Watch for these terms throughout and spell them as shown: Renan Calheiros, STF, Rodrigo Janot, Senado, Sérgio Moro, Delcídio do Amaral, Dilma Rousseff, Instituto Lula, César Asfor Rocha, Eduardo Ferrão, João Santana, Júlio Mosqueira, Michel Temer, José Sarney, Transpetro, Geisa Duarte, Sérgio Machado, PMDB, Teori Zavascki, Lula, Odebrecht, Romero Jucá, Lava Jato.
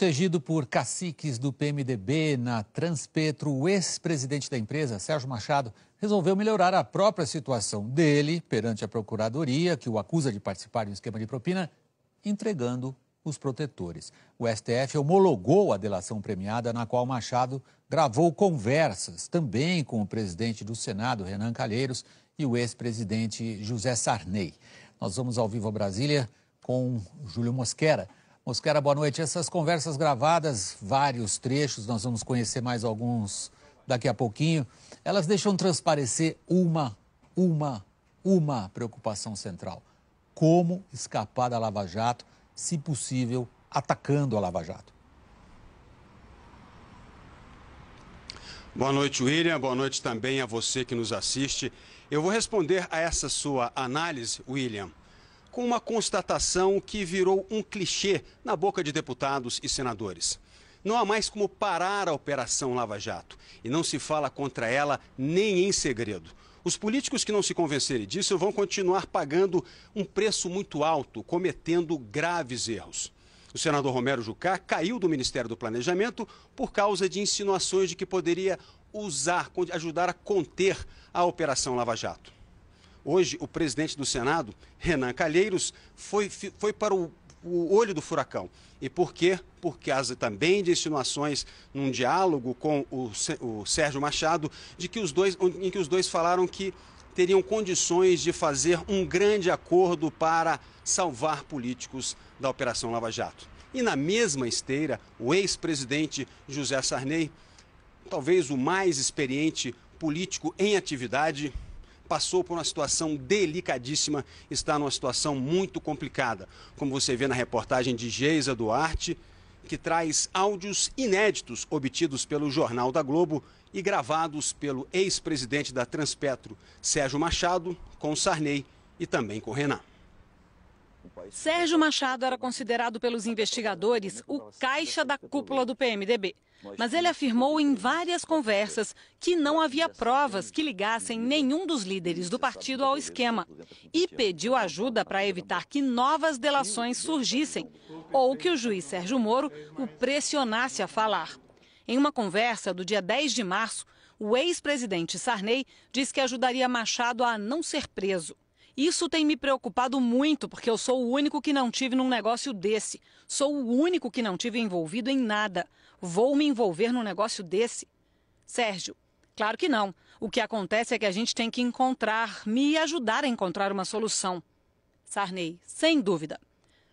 Protegido por caciques do PMDB na Transpetro, o ex-presidente da empresa, Sérgio Machado, resolveu melhorar a própria situação dele perante a Procuradoria, que o acusa de participar de um esquema de propina, entregando os protetores. O STF homologou a delação premiada na qual Machado gravou conversas também com o presidente do Senado, Renan Calheiros, e o ex-presidente José Sarney. Nós vamos ao vivo a Brasília com Júlio Mosqueira. Mosqueira, boa noite. Essas conversas gravadas, vários trechos, nós vamos conhecer mais alguns daqui a pouquinho, elas deixam transparecer uma preocupação central. Como escapar da Lava Jato, se possível, atacando a Lava Jato? Boa noite, William. Boa noite também a você que nos assiste. Eu vou responder a essa sua análise, William, com uma constatação que virou um clichê na boca de deputados e senadores. Não há mais como parar a Operação Lava Jato e não se fala contra ela nem em segredo. Os políticos que não se convencerem disso vão continuar pagando um preço muito alto, cometendo graves erros. O senador Romero Jucá caiu do Ministério do Planejamento por causa de insinuações de que poderia ajudar a conter a Operação Lava Jato. Hoje, o presidente do Senado, Renan Calheiros, foi para o olho do furacão. E por quê? Por causa também de insinuações num diálogo com o Sérgio Machado, em que os dois falaram que teriam condições de fazer um grande acordo para salvar políticos da Operação Lava Jato. E na mesma esteira, o ex-presidente José Sarney, talvez o mais experiente político em atividade, passou por uma situação delicadíssima, está numa situação muito complicada. Como você vê na reportagem de Geisa Duarte, que traz áudios inéditos obtidos pelo Jornal da Globo e gravados pelo ex-presidente da Transpetro, Sérgio Machado, com Sarney e também com Renan. Sérgio Machado era considerado pelos investigadores o caixa da cúpula do PMDB. Mas ele afirmou em várias conversas que não havia provas que ligassem nenhum dos líderes do partido ao esquema e pediu ajuda para evitar que novas delações surgissem ou que o juiz Sérgio Moro o pressionasse a falar. Em uma conversa do dia 10 de março, o ex-presidente Sarney disse que ajudaria Machado a não ser preso. Isso tem me preocupado muito, porque eu sou o único que não tive num negócio desse. Sou o único que não tive envolvido em nada. Vou me envolver num negócio desse? Sérgio, claro que não. O que acontece é que a gente tem que me ajudar a encontrar uma solução. Sarney, sem dúvida.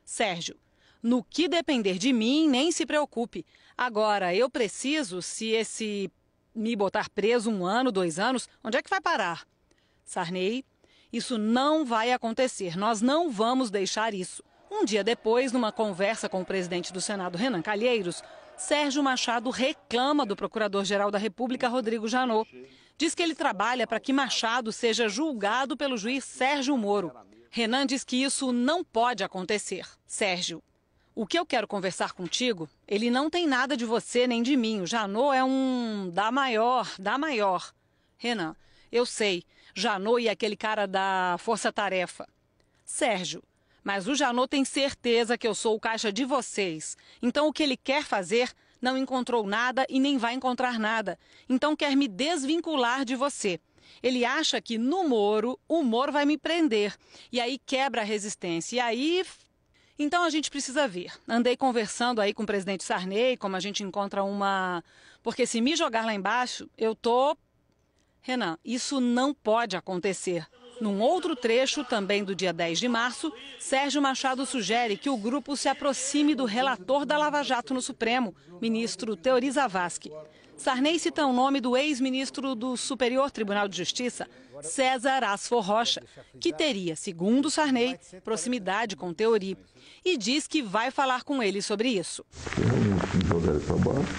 Sérgio, no que depender de mim, nem se preocupe. Agora, eu preciso, se esse me botar preso 1 ano, 2 anos, onde é que vai parar? Sarney, isso não vai acontecer, nós não vamos deixar isso. Um dia depois, numa conversa com o presidente do Senado, Renan Calheiros, Sérgio Machado reclama do Procurador-Geral da República, Rodrigo Janot. Diz que ele trabalha para que Machado seja julgado pelo juiz Sérgio Moro. Renan diz que isso não pode acontecer. Sérgio, o que eu quero conversar contigo, ele não tem nada de você nem de mim. O Janot é um da maior. Renan, eu sei. Janot e aquele cara da força-tarefa. Sérgio, mas o Janot tem certeza que eu sou o caixa de vocês. Então o que ele quer fazer não encontrou nada e nem vai encontrar nada. Então quer me desvincular de você. Ele acha que no Moro, o Moro vai me prender. E aí quebra a resistência. E aí... Então a gente precisa ver. Andei conversando aí com o presidente Sarney, como a gente encontra uma... Porque se me jogar lá embaixo, eu tô... Renan, isso não pode acontecer. Num outro trecho, também do dia 10 de março, Sérgio Machado sugere que o grupo se aproxime do relator da Lava Jato no Supremo, ministro Teori Zavascki. Sarney cita o nome do ex-ministro do Superior Tribunal de Justiça, César Asfor Rocha, que teria, segundo Sarney, proximidade com Teori, e diz que vai falar com ele sobre isso. Vamos jogar ele para baixo,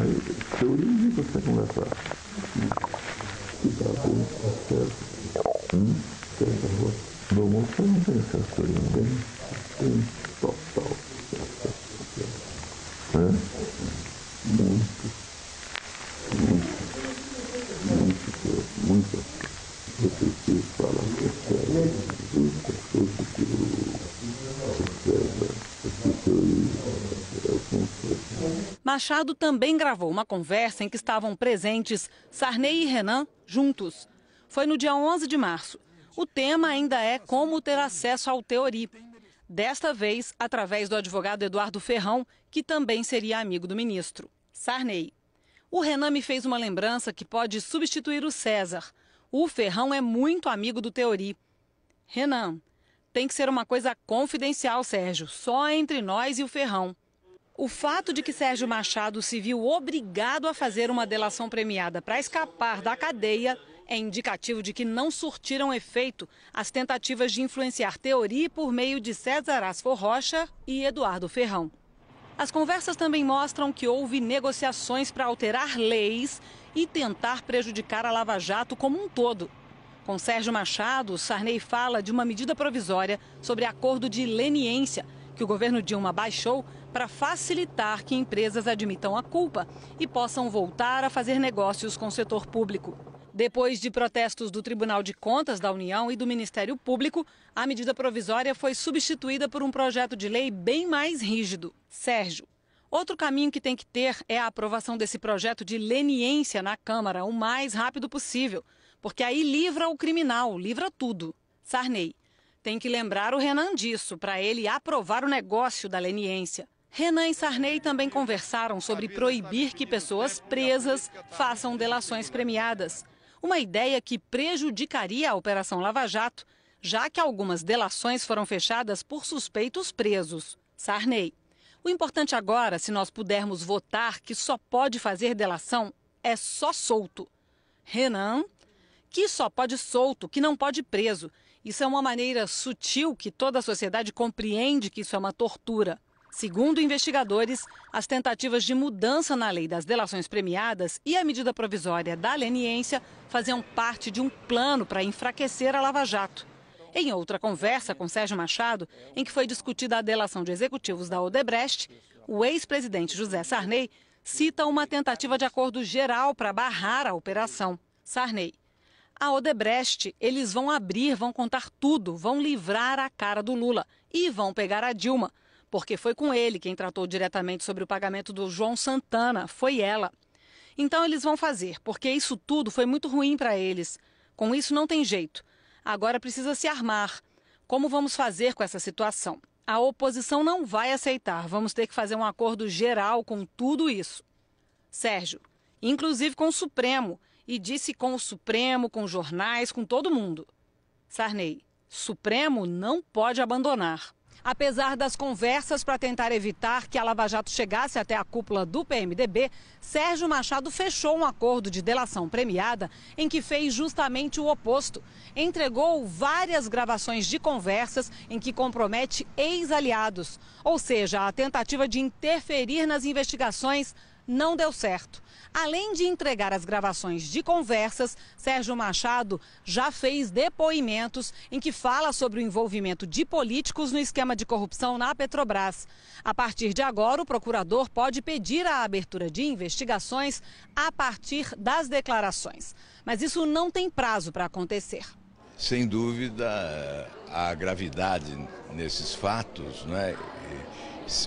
aí Teori indica você conversar. Machado também gravou uma conversa em que estavam presentes Sarney e Renan juntos. Foi no dia 11 de março. O tema ainda é como ter acesso ao Teori. Desta vez, através do advogado Eduardo Ferrão, que também seria amigo do ministro. Sarney. O Renan me fez uma lembrança que pode substituir o César. O Ferrão é muito amigo do Teori. Renan, tem que ser uma coisa confidencial, Sérgio, só entre nós e o Ferrão. O fato de que Sérgio Machado se viu obrigado a fazer uma delação premiada para escapar da cadeia é indicativo de que não surtiram efeito as tentativas de influenciar Teori por meio de César Asfor Rocha e Eduardo Ferrão. As conversas também mostram que houve negociações para alterar leis e tentar prejudicar a Lava Jato como um todo. Com Sérgio Machado, Sarney fala de uma medida provisória sobre acordo de leniência que o governo Dilma baixou para facilitar que empresas admitam a culpa e possam voltar a fazer negócios com o setor público. Depois de protestos do Tribunal de Contas da União e do Ministério Público, a medida provisória foi substituída por um projeto de lei bem mais rígido. Sérgio, outro caminho que tem que ter é a aprovação desse projeto de leniência na Câmara o mais rápido possível, porque aí livra o criminal, livra tudo. Sarney, tem que lembrar o Renan disso, para ele aprovar o negócio da leniência. Renan e Sarney também conversaram sobre proibir que pessoas presas façam delações premiadas. Uma ideia que prejudicaria a Operação Lava Jato, já que algumas delações foram fechadas por suspeitos presos. Sarney, o importante agora, se nós pudermos votar que só pode fazer delação, é só solto. Renan, que só pode solto, que não pode preso. Isso é uma maneira sutil que toda a sociedade compreende que isso é uma tortura. Segundo investigadores, as tentativas de mudança na lei das delações premiadas e a medida provisória da leniência faziam parte de um plano para enfraquecer a Lava Jato. Em outra conversa com Sérgio Machado, em que foi discutida a delação de executivos da Odebrecht, o ex-presidente José Sarney cita uma tentativa de acordo geral para barrar a operação. Sarney, a Odebrecht, eles vão abrir, vão contar tudo, vão livrar a cara do Lula e vão pegar a Dilma. Porque foi com ele quem tratou diretamente sobre o pagamento do João Santana, foi ela. Então eles vão fazer, porque isso tudo foi muito ruim para eles. Com isso não tem jeito. Agora precisa se armar. Como vamos fazer com essa situação? A oposição não vai aceitar, vamos ter que fazer um acordo geral com tudo isso. Sérgio, inclusive com o Supremo, e disse com o Supremo, com jornais, com todo mundo. Sarney, Supremo não pode abandonar. Apesar das conversas para tentar evitar que a Lava Jato chegasse até a cúpula do PMDB, Sérgio Machado fechou um acordo de delação premiada em que fez justamente o oposto. Entregou várias gravações de conversas em que compromete ex-aliados. Ou seja, a tentativa de interferir nas investigações não deu certo. Além de entregar as gravações de conversas, Sérgio Machado já fez depoimentos em que fala sobre o envolvimento de políticos no esquema de corrupção na Petrobras. A partir de agora, o procurador pode pedir a abertura de investigações a partir das declarações. Mas isso não tem prazo para acontecer. Sem dúvida, a gravidade nesses fatos, né?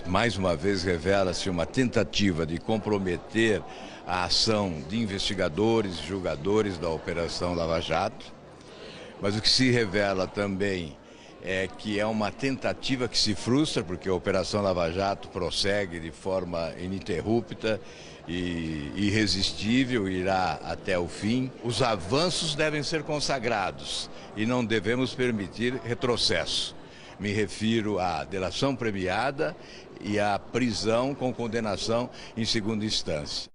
Mais uma vez revela-se uma tentativa de comprometer a ação de investigadores e julgadores da Operação Lava Jato, mas o que se revela também é que é uma tentativa que se frustra, porque a Operação Lava Jato prossegue de forma ininterrupta e irresistível, irá até o fim. Os avanços devem ser consagrados e não devemos permitir retrocesso. Me refiro à delação premiada e à prisão com condenação em segunda instância.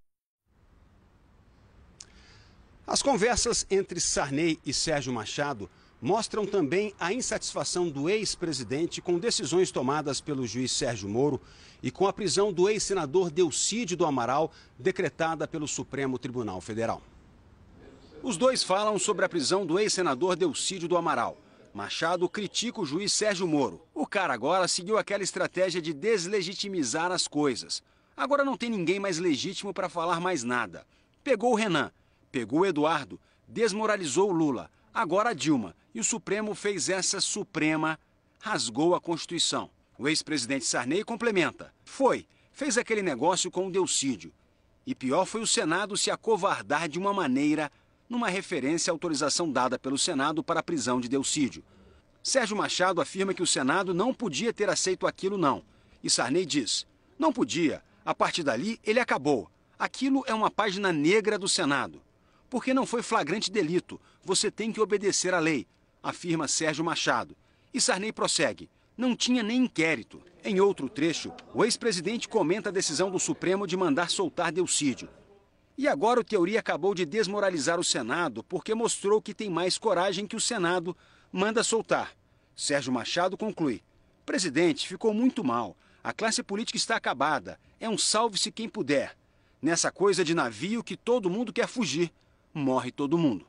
As conversas entre Sarney e Sérgio Machado mostram também a insatisfação do ex-presidente com decisões tomadas pelo juiz Sérgio Moro e com a prisão do ex-senador Delcídio do Amaral, decretada pelo Supremo Tribunal Federal. Os dois falam sobre a prisão do ex-senador Delcídio do Amaral. Machado critica o juiz Sérgio Moro. O cara agora seguiu aquela estratégia de deslegitimizar as coisas. Agora não tem ninguém mais legítimo para falar mais nada. Pegou o Renan, pegou o Eduardo, desmoralizou o Lula. Agora a Dilma. E o Supremo fez essa Suprema, rasgou a Constituição. O ex-presidente Sarney complementa. Foi, fez aquele negócio com o Delcídio. E pior foi o Senado se acovardar de uma maneira, numa referência à autorização dada pelo Senado para a prisão de Delcídio. Sérgio Machado afirma que o Senado não podia ter aceito aquilo, não. E Sarney diz, não podia, a partir dali ele acabou. Aquilo é uma página negra do Senado. Porque não foi flagrante delito, você tem que obedecer à lei, afirma Sérgio Machado. E Sarney prossegue, não tinha nem inquérito. Em outro trecho, o ex-presidente comenta a decisão do Supremo de mandar soltar Delcídio. E agora o Teori acabou de desmoralizar o Senado porque mostrou que tem mais coragem que o Senado manda soltar. Sérgio Machado conclui, presidente, ficou muito mal, a classe política está acabada, é um salve-se quem puder. Nessa coisa de navio que todo mundo quer fugir, morre todo mundo.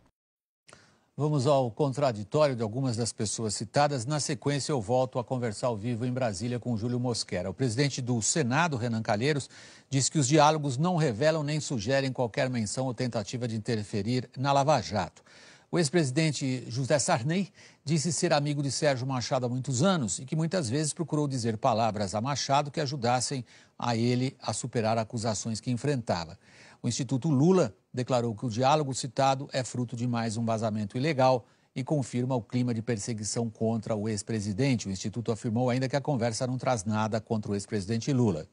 Vamos ao contraditório de algumas das pessoas citadas. Na sequência, eu volto a conversar ao vivo em Brasília com Júlio Mosqueira. O presidente do Senado, Renan Calheiros, diz que os diálogos não revelam nem sugerem qualquer menção ou tentativa de interferir na Lava Jato. O ex-presidente José Sarney disse ser amigo de Sérgio Machado há muitos anos e que muitas vezes procurou dizer palavras a Machado que ajudassem a ele a superar acusações que enfrentava. O Instituto Lula declarou que o diálogo citado é fruto de mais um vazamento ilegal e confirma o clima de perseguição contra o ex-presidente. O Instituto afirmou ainda que a conversa não traz nada contra o ex-presidente Lula.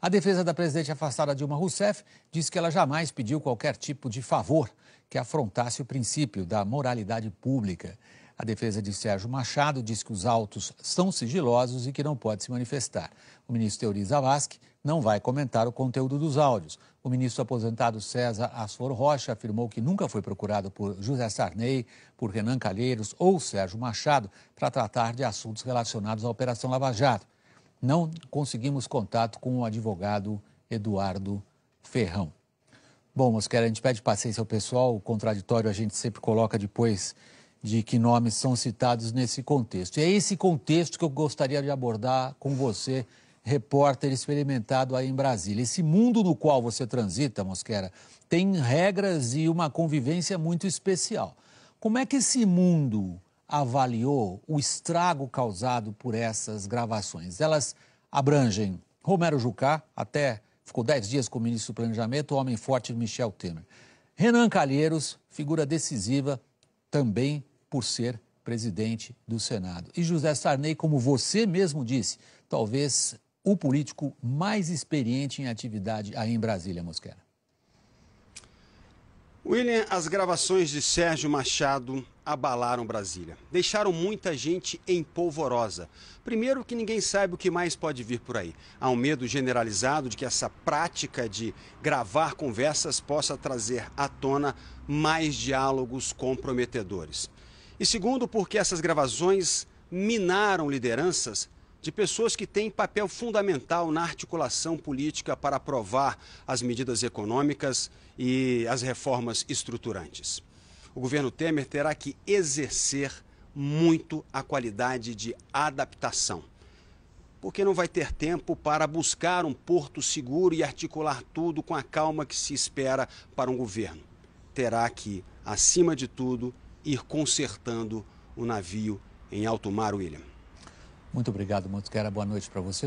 A defesa da presidente afastada Dilma Rousseff diz que ela jamais pediu qualquer tipo de favor que afrontasse o princípio da moralidade pública. A defesa de Sérgio Machado diz que os autos são sigilosos e que não pode se manifestar. O ministro Teori Zavascki não vai comentar o conteúdo dos áudios. O ministro aposentado César Asfor Rocha afirmou que nunca foi procurado por José Sarney, por Renan Calheiros ou Sérgio Machado para tratar de assuntos relacionados à Operação Lava Jato. Não conseguimos contato com o advogado Eduardo Ferrão. Bom, Mosqueira, a gente pede paciência ao pessoal. O contraditório a gente sempre coloca depois de que nomes são citados nesse contexto. E é esse contexto que eu gostaria de abordar com você, repórter experimentado aí em Brasília. Esse mundo no qual você transita, Mosqueira, tem regras e uma convivência muito especial. Como é que esse mundo avaliou o estrago causado por essas gravações? Elas abrangem Romero Jucá, até ficou 10 dias como ministro do Planejamento, o homem forte de Michel Temer. Renan Calheiros, figura decisiva, também por ser presidente do Senado. E José Sarney, como você mesmo disse, talvez o político mais experiente em atividade aí em Brasília, Mosqueira. William, as gravações de Sérgio Machado abalaram Brasília. Deixaram muita gente em polvorosa. Primeiro que ninguém sabe o que mais pode vir por aí. Há um medo generalizado de que essa prática de gravar conversas possa trazer à tona mais diálogos comprometedores. E segundo, porque essas gravações minaram lideranças de pessoas que têm papel fundamental na articulação política para aprovar as medidas econômicas e as reformas estruturantes. O governo Temer terá que exercer muito a qualidade de adaptação, porque não vai ter tempo para buscar um porto seguro e articular tudo com a calma que se espera para um governo. Terá que, acima de tudo, ir consertando o navio em alto mar, William. Muito obrigado, Mosqueira. Boa noite para você.